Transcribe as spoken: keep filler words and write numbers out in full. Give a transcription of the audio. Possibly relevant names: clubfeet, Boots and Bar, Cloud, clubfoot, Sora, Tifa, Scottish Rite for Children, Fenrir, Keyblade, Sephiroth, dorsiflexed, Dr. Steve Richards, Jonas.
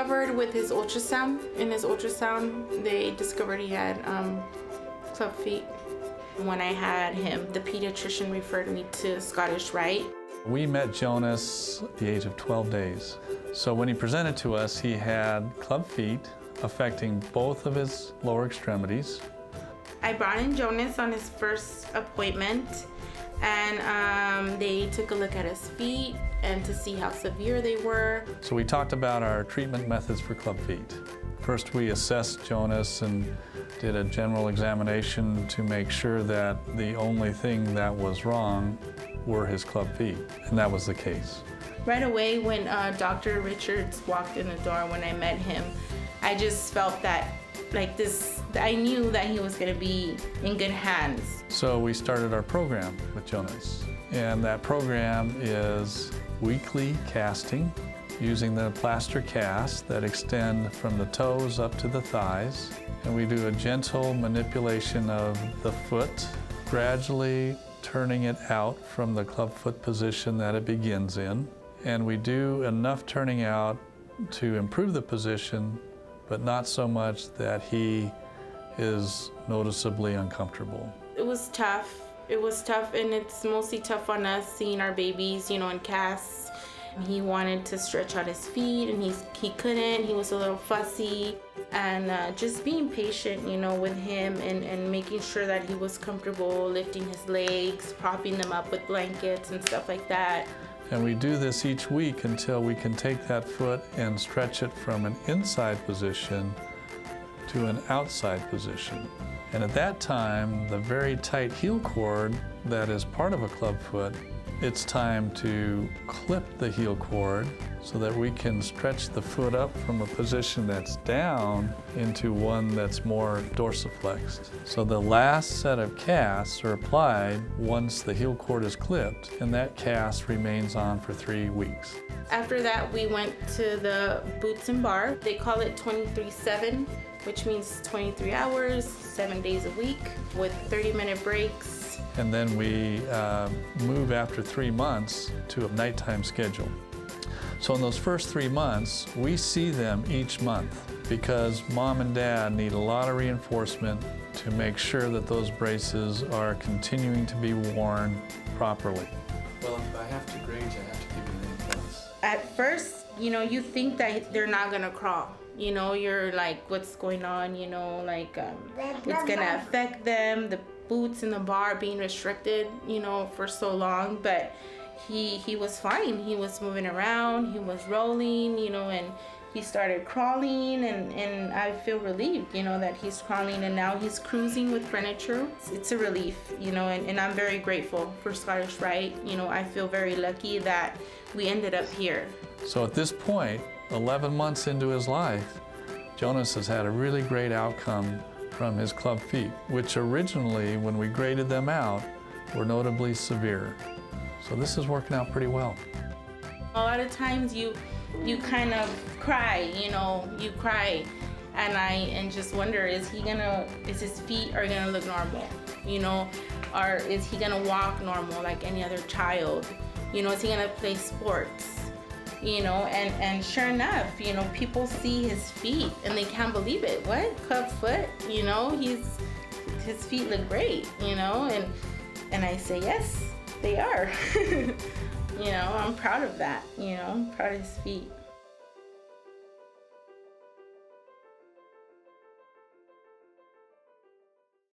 discovered with his ultrasound. In his ultrasound, they discovered he had um, club feet. When I had him, the pediatrician referred me to Scottish Rite. We met Jonas at the age of twelve days. So when he presented to us, he had club feet affecting both of his lower extremities. I brought in Jonas on his first appointment, and um, they took a look at his feet and to see how severe they were. So we talked about our treatment methods for club feet. First, we assessed Jonas and did a general examination to make sure that the only thing that was wrong were his club feet, and that was the case. Right away when uh, Doctor Richards walked in the door when I met him, I just felt that like this, I knew that he was going to be in good hands. So we started our program with Jonas, and that program is weekly casting using the plaster casts that extend from the toes up to the thighs, and we do a gentle manipulation of the foot, gradually turning it out from the clubfoot position that it begins in, and we do enough turning out to improve the position, but not so much that he is noticeably uncomfortable. It was tough. It was tough, and it's mostly tough on us seeing our babies, you know, in casts. He wanted to stretch out his feet, and he, he couldn't. He was a little fussy. And uh, just being patient, you know, with him and, and making sure that he was comfortable lifting his legs, propping them up with blankets and stuff like that. And we do this each week until we can take that foot and stretch it from an inside position to an outside position. And at that time, the very tight heel cord that is part of a club foot, it's time to clip the heel cord so that we can stretch the foot up from a position that's down into one that's more dorsiflexed. So the last set of casts are applied once the heel cord is clipped, and that cast remains on for three weeks. After that, we went to the Boots and Bar. They call it twenty-three seven, which means twenty-three hours, seven days a week, with thirty minute breaks. And then we uh, move after three months to a nighttime schedule. So in those first three months, we see them each month because mom and dad need a lot of reinforcement to make sure that those braces are continuing to be worn properly. Well, if I have to grade you, I have to give you an A plus. At first, you know, you think that they're not going to crawl. You know, you're like, what's going on? You know, like, um, it's going to affect them. The Boots and the Bar being restricted, you know, for so long, but he he was fine. He was moving around, he was rolling, you know, and he started crawling, and, and I feel relieved, you know, that he's crawling, and now he's cruising with furniture. It's, it's a relief, you know, and, and I'm very grateful for Scottish Rite. You know, I feel very lucky that we ended up here. So at this point, eleven months into his life, Jonas has had a really great outcome from his club feet, which originally, when we graded them out, were notably severe. So this is working out pretty well. A lot of times you you kind of cry, you know, you cry, and I and just wonder, is he gonna, is his feet are gonna look normal, you know, or is he gonna walk normal like any other child, you know, is he gonna play sports? You know, and, and sure enough, you know, people see his feet and they can't believe it. What? Club foot? You know, he's, his feet look great, you know, and, and I say, yes, they are. You know, I'm proud of that, you know, I'm proud of his feet.